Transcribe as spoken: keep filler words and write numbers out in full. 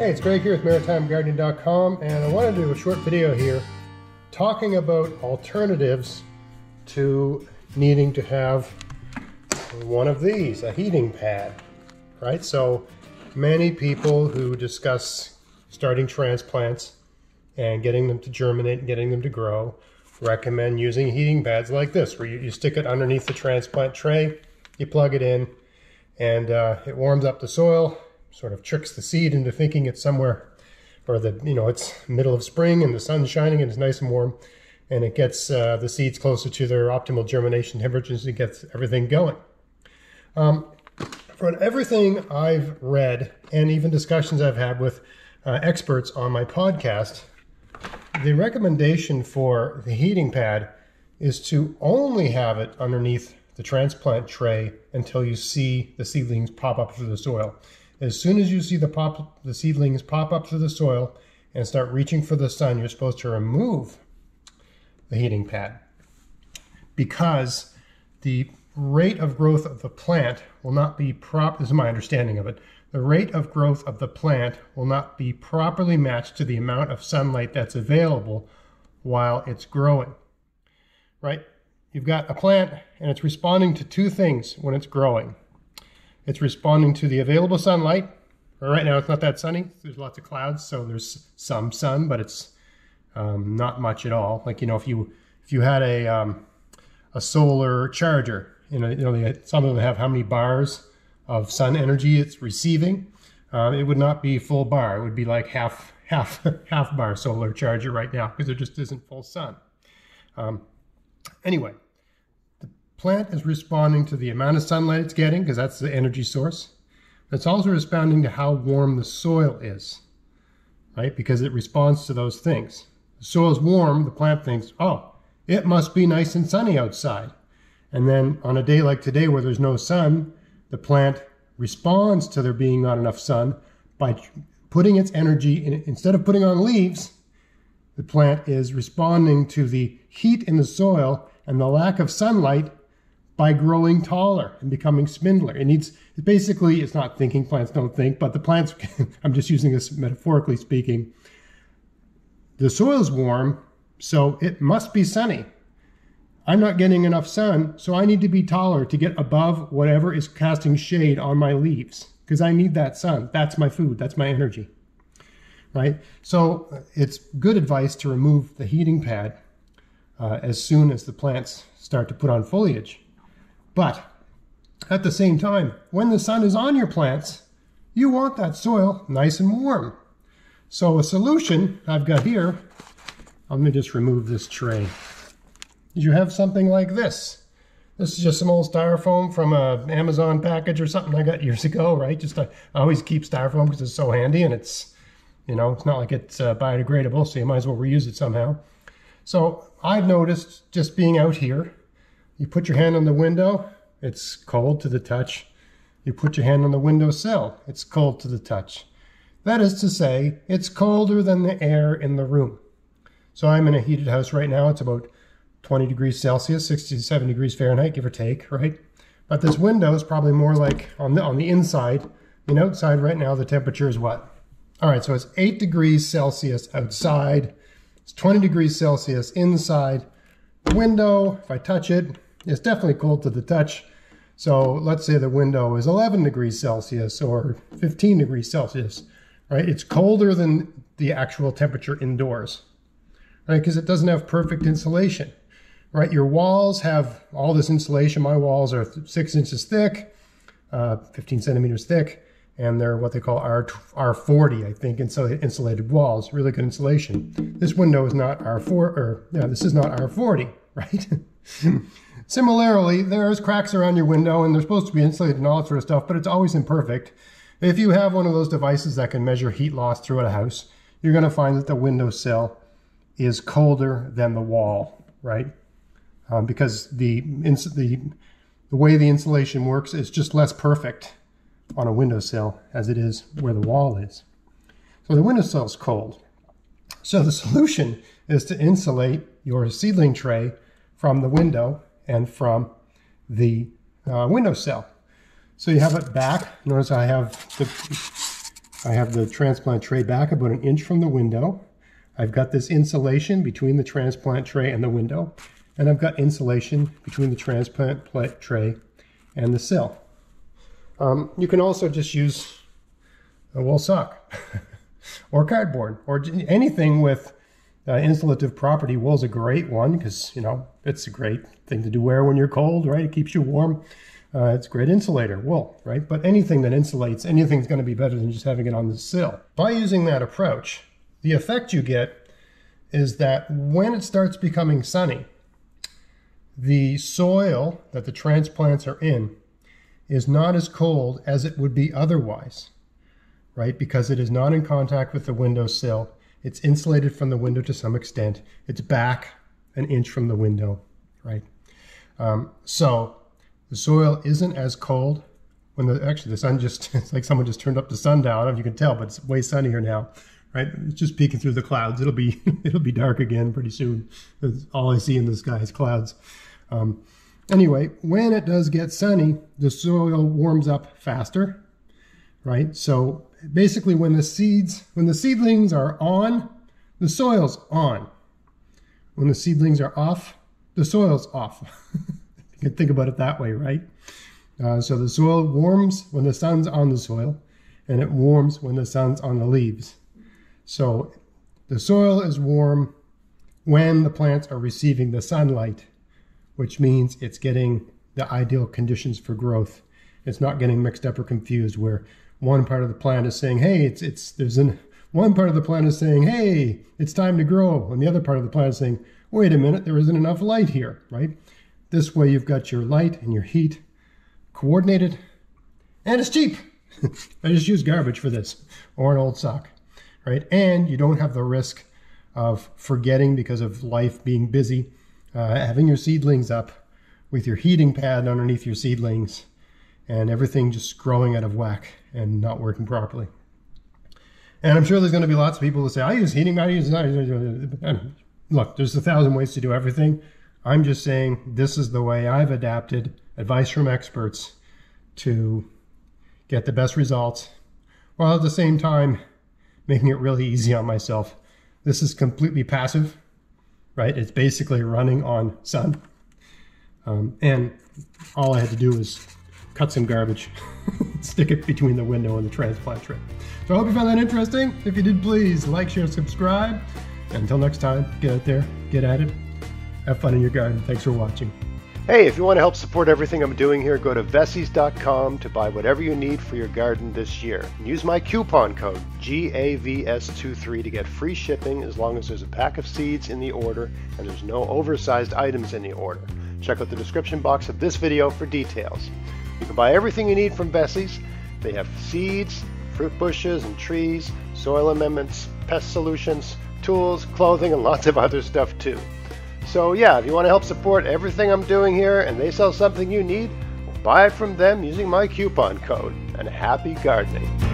Hey, it's Greg here with Maritime Gardening dot com, and I want to do a short video here talking about alternatives to needing to have one of these, a heating pad, right? So many people who discuss starting transplants and getting them to germinate and getting them to grow recommend using heating pads like this, where you, you stick it underneath the transplant tray, you plug it in, and uh, it warms up the soil, sort of tricks the seed into thinking it's somewhere, or that, you know, it's middle of spring and the sun's shining and it's nice and warm, and it gets uh, the seeds closer to their optimal germination temperatures and gets everything going. Um, from everything I've read and even discussions I've had with uh, experts on my podcast, the recommendation for the heating pad is to only have it underneath the transplant tray until you see the seedlings pop up through the soil. As soon as you see the, pop, the seedlings pop up through the soil and start reaching for the sun, you're supposed to remove the heating pad, because the rate of growth of the plant will not be prop, this is my understanding of it, the rate of growth of the plant will not be properly matched to the amount of sunlight that's available while it's growing, right? You've got a plant and it's responding to two things when it's growing. It's responding to the available sunlight. Right now, it's not that sunny. There's lots of clouds, so there's some sun, but it's um, not much at all. Like, you know, if you if you had a um, a solar charger, you know, you know, some of them have how many bars of sun energy it's receiving. Uh, it would not be full bar. It would be like half half half bar solar charger right now, because there just isn't full sun. Um, anyway. Plant is responding to the amount of sunlight it's getting, because that's the energy source. It's also responding to how warm the soil is, right? Because it responds to those things. The soil is warm, the plant thinks, oh, it must be nice and sunny outside. And then on a day like today where there's no sun, the plant responds to there being not enough sun by putting its energy in, instead of putting on leaves, the plant is responding to the heat in the soil and the lack of sunlight by growing taller and becoming spindler. It needs, basically, it's not thinking, plants don't think, but the plants, I'm just using this metaphorically speaking, the soil's warm, so it must be sunny. I'm not getting enough sun, so I need to be taller to get above whatever is casting shade on my leaves, because I need that sun. That's my food, that's my energy, right? So it's good advice to remove the heating pad uh, as soon as the plants start to put on foliage. But at the same time, when the sun is on your plants, you want that soil nice and warm. So a solution I've got here, let me just remove this tray. You have something like this. This is just some old styrofoam from an Amazon package or something I got years ago, right? Just I always keep styrofoam because it's so handy, and it's, you know, it's not like it's uh, biodegradable, so you might as well reuse it somehow. So I've noticed just being out here, you put your hand on the window, it's cold to the touch. You put your hand on the windowsill, it's cold to the touch. That is to say, it's colder than the air in the room. So I'm in a heated house right now. It's about twenty degrees Celsius, sixty to seventy degrees Fahrenheit, give or take, right? But this window is probably more like on the, on the inside, and outside right now the temperature is what? All right, so it's eight degrees Celsius outside. It's twenty degrees Celsius inside. The window, if I touch it, it's definitely cold to the touch. So let's say the window is eleven degrees Celsius or fifteen degrees Celsius, right? It's colder than the actual temperature indoors, right? Because it doesn't have perfect insulation, right? Your walls have all this insulation. My walls are six inches thick, uh, fifteen centimeters thick, and they're what they call R forty, I think, insulated walls, really good insulation. This window is not R four, or yeah, this is not R forty, right? Similarly, there's cracks around your window, and they're supposed to be insulated and all that sort of stuff, but it's always imperfect. If you have one of those devices that can measure heat loss throughout a house, you're gonna find that the windowsill is colder than the wall, right? Um, because the, ins the, the way the insulation works is just less perfect on a windowsill as it is where the wall is. So the windowsill is cold. So the solution is to insulate your seedling tray from the window and from the uh, windowsill. So you have it back. Notice I have the I have the transplant tray back about an inch from the window. I've got this insulation between the transplant tray and the window, and I've got insulation between the transplant tray and the sill. Um, you can also just use a wool sock or cardboard or anything with uh, insulative property. Wool's a great one because, you know, it's a great thing to do wear when you're cold, right? It keeps you warm. Uh, it's a great insulator, wool, right? But anything that insulates, anything's going to be better than just having it on the sill. By using that approach, the effect you get is that when it starts becoming sunny, the soil that the transplants are in is not as cold as it would be otherwise, right? Because it is not in contact with the windowsill. It's insulated from the window to some extent. It's back an inch from the window, right? Um, so the soil isn't as cold when the, actually the sun just, it's like someone just turned up the sun down, I don't know if you can tell, but it's way sunnier now, right? It's just peeking through the clouds. It'll be, it'll be dark again pretty soon. That's all I see in the sky is clouds. Um, Anyway, when it does get sunny, the soil warms up faster, right? So basically when the seeds, when the seedlings are on, the soil's on. When the seedlings are off, the soil's off. You can think about it that way, right? Uh, so the soil warms when the sun's on the soil, and it warms when the sun's on the leaves. So the soil is warm when the plants are receiving the sunlight, which means it's getting the ideal conditions for growth. It's not getting mixed up or confused where one part of the plant is saying, hey, it's, it's, there's an, one part of the plant is saying, hey, it's time to grow. And the other part of the plant is saying, wait a minute, there isn't enough light here, right? This way you've got your light and your heat coordinated, and it's cheap. I just use garbage for this or an old sock, right? And you don't have the risk of forgetting because of life being busy. Uh, having your seedlings up with your heating pad underneath your seedlings and everything just growing out of whack and not working properly. And I'm sure there's going to be lots of people who say, I use heating, I use, I use, look, there's a thousand ways to do everything. I'm just saying this is the way I've adapted advice from experts to get the best results while at the same time making it really easy on myself. This is completely passive. Right? It's basically running on sun. Um, and all I had to do was cut some garbage, stick it between the window and the transplant tray. So I hope you found that interesting. If you did, please like, share, subscribe. And until next time, get out there, get at it, have fun in your garden. Thanks for watching. Hey, if you want to help support everything I'm doing here, go to Veseys dot com to buy whatever you need for your garden this year. Use my coupon code G A V S two three to get free shipping as long as there's a pack of seeds in the order and there's no oversized items in the order. Check out the description box of this video for details. You can buy everything you need from Veseys. They have seeds, fruit bushes and trees, soil amendments, pest solutions, tools, clothing, and lots of other stuff too. So yeah, if you want to help support everything I'm doing here and they sell something you need, buy it from them using my coupon code. And happy gardening.